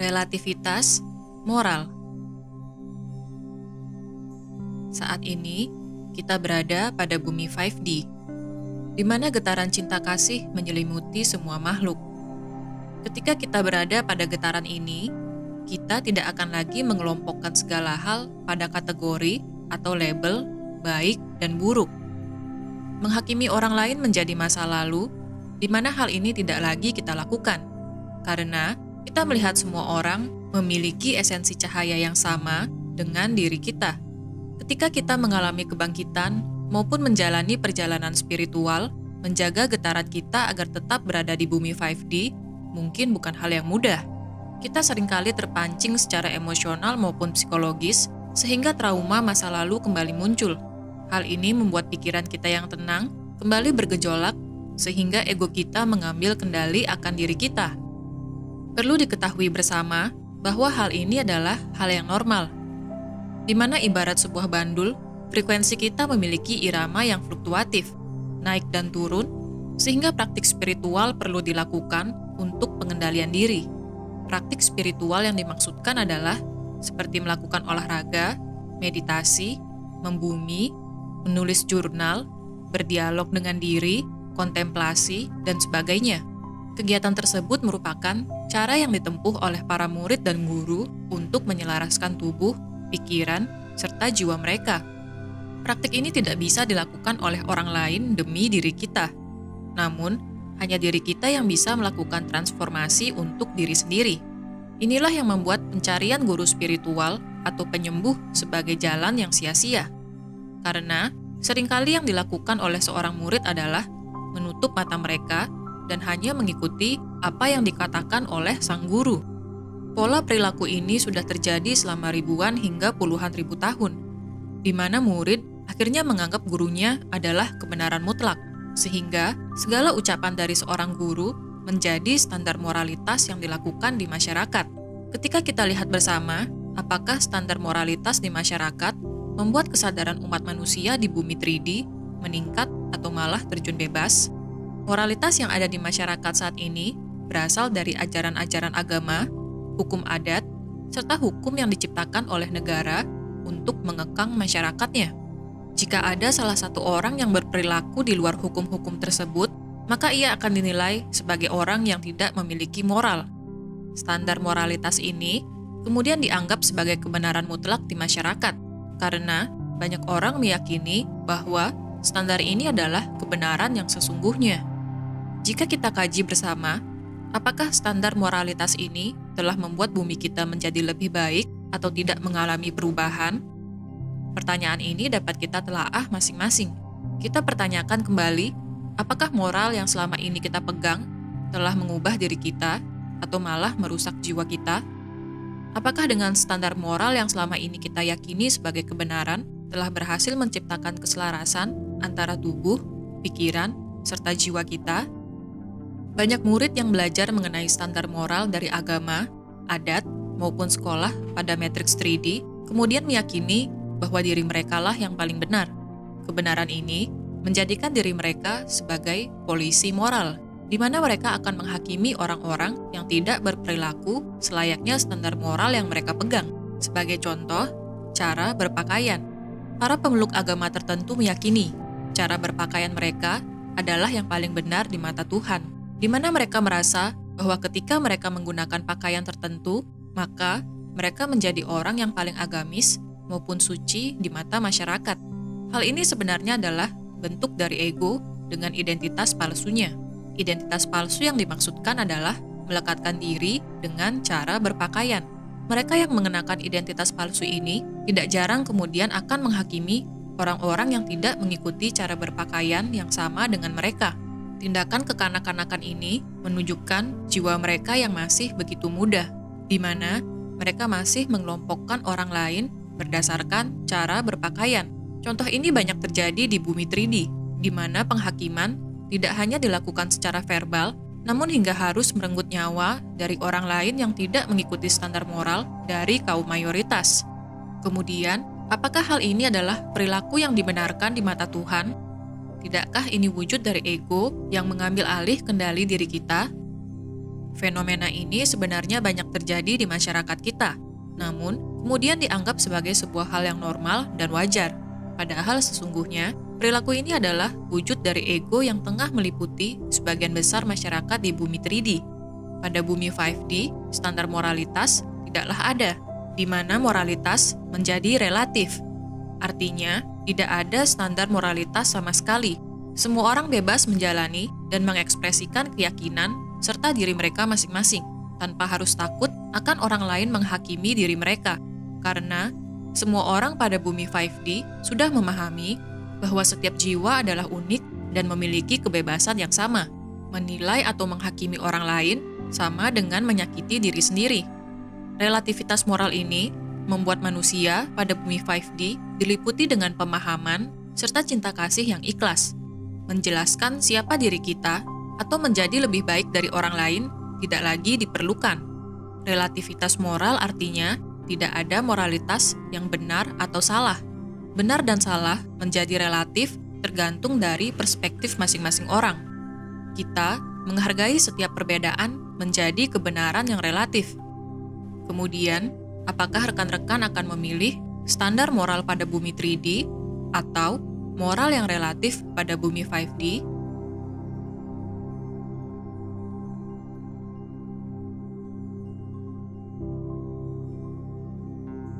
relativitas moral. Saat ini, kita berada pada bumi 5D, di mana getaran cinta kasih menyelimuti semua makhluk. Ketika kita berada pada getaran ini, kita tidak akan lagi mengelompokkan segala hal pada kategori atau label baik dan buruk. Menghakimi orang lain menjadi masa lalu, di mana hal ini tidak lagi kita lakukan, karena kita melihat semua orang memiliki esensi cahaya yang sama dengan diri kita. Ketika kita mengalami kebangkitan maupun menjalani perjalanan spiritual, menjaga getaran kita agar tetap berada di bumi 5D mungkin bukan hal yang mudah. Kita seringkali terpancing secara emosional maupun psikologis, sehingga trauma masa lalu kembali muncul. Hal ini membuat pikiran kita yang tenang kembali bergejolak, sehingga ego kita mengambil kendali akan diri kita. Perlu diketahui bersama bahwa hal ini adalah hal yang normal, di mana ibarat sebuah bandul, frekuensi kita memiliki irama yang fluktuatif, naik dan turun, sehingga praktik spiritual perlu dilakukan untuk pengendalian diri. Praktik spiritual yang dimaksudkan adalah seperti melakukan olahraga, meditasi, membumi, menulis jurnal, berdialog dengan diri, kontemplasi, dan sebagainya. Kegiatan tersebut merupakan cara yang ditempuh oleh para murid dan guru untuk menyelaraskan tubuh, pikiran, serta jiwa mereka. Praktik ini tidak bisa dilakukan oleh orang lain demi diri kita. Namun, hanya diri kita yang bisa melakukan transformasi untuk diri sendiri. Inilah yang membuat pencarian guru spiritual atau penyembuh sebagai jalan yang sia-sia. Karena seringkali yang dilakukan oleh seorang murid adalah menutup mata mereka dan hanya mengikuti apa yang dikatakan oleh sang guru. Pola perilaku ini sudah terjadi selama ribuan hingga puluhan ribu tahun, di mana murid akhirnya menganggap gurunya adalah kebenaran mutlak. Sehingga segala ucapan dari seorang guru menjadi standar moralitas yang dilakukan di masyarakat. Ketika kita lihat bersama, apakah standar moralitas di masyarakat membuat kesadaran umat manusia di bumi 3D meningkat atau malah terjun bebas? Moralitas yang ada di masyarakat saat ini berasal dari ajaran-ajaran agama, hukum adat, serta hukum yang diciptakan oleh negara untuk mengekang masyarakatnya. Jika ada salah satu orang yang berperilaku di luar hukum-hukum tersebut, maka ia akan dinilai sebagai orang yang tidak memiliki moral. Standar moralitas ini kemudian dianggap sebagai kebenaran mutlak di masyarakat, karena banyak orang meyakini bahwa standar ini adalah kebenaran yang sesungguhnya. Jika kita kaji bersama, apakah standar moralitas ini telah membuat bumi kita menjadi lebih baik atau tidak mengalami perubahan? Pertanyaan ini dapat kita telaah masing-masing. Kita pertanyakan kembali, apakah moral yang selama ini kita pegang telah mengubah diri kita atau malah merusak jiwa kita? Apakah dengan standar moral yang selama ini kita yakini sebagai kebenaran telah berhasil menciptakan keselarasan antara tubuh, pikiran, serta jiwa kita? Banyak murid yang belajar mengenai standar moral dari agama, adat, maupun sekolah pada matriks 3D kemudian meyakini bahwa diri mereka lah yang paling benar. Kebenaran ini menjadikan diri mereka sebagai polisi moral, di mana mereka akan menghakimi orang-orang yang tidak berperilaku selayaknya standar moral yang mereka pegang. Sebagai contoh, cara berpakaian. Para pemeluk agama tertentu meyakini cara berpakaian mereka adalah yang paling benar di mata Tuhan, di mana mereka merasa bahwa ketika mereka menggunakan pakaian tertentu, maka mereka menjadi orang yang paling agamis maupun suci di mata masyarakat. Hal ini sebenarnya adalah bentuk dari ego dengan identitas palsunya. Identitas palsu yang dimaksudkan adalah melekatkan diri dengan cara berpakaian. Mereka yang mengenakan identitas palsu ini tidak jarang kemudian akan menghakimi orang-orang yang tidak mengikuti cara berpakaian yang sama dengan mereka. Tindakan kekanak-kanakan ini menunjukkan jiwa mereka yang masih begitu muda, di mana mereka masih mengelompokkan orang lain berdasarkan cara berpakaian. Contoh ini banyak terjadi di bumi 3D, di mana penghakiman tidak hanya dilakukan secara verbal, namun hingga harus merenggut nyawa dari orang lain yang tidak mengikuti standar moral dari kaum mayoritas. Kemudian, apakah hal ini adalah perilaku yang dibenarkan di mata Tuhan? Tidakkah ini wujud dari ego yang mengambil alih kendali diri kita? Fenomena ini sebenarnya banyak terjadi di masyarakat kita, namun kemudian dianggap sebagai sebuah hal yang normal dan wajar. Padahal sesungguhnya, perilaku ini adalah wujud dari ego yang tengah meliputi sebagian besar masyarakat di bumi 3D. Pada bumi 5D, standar moralitas tidaklah ada, di mana moralitas menjadi relatif. Artinya, tidak ada standar moralitas sama sekali. Semua orang bebas menjalani dan mengekspresikan keyakinan serta diri mereka masing-masing, tanpa harus takut akan orang lain menghakimi diri mereka. Karena semua orang pada bumi 5D sudah memahami bahwa setiap jiwa adalah unik dan memiliki kebebasan yang sama. Menilai atau menghakimi orang lain sama dengan menyakiti diri sendiri. Relativitas moral ini membuat manusia pada bumi 5D diliputi dengan pemahaman serta cinta kasih yang ikhlas. Menjelaskan siapa diri kita atau menjadi lebih baik dari orang lain tidak lagi diperlukan. Relativitas moral artinya tidak ada moralitas yang benar atau salah. Benar dan salah menjadi relatif tergantung dari perspektif masing-masing orang. Kita menghargai setiap perbedaan menjadi kebenaran yang relatif. Kemudian, apakah rekan-rekan akan memilih standar moral pada bumi 3D atau moral yang relatif pada bumi 5D?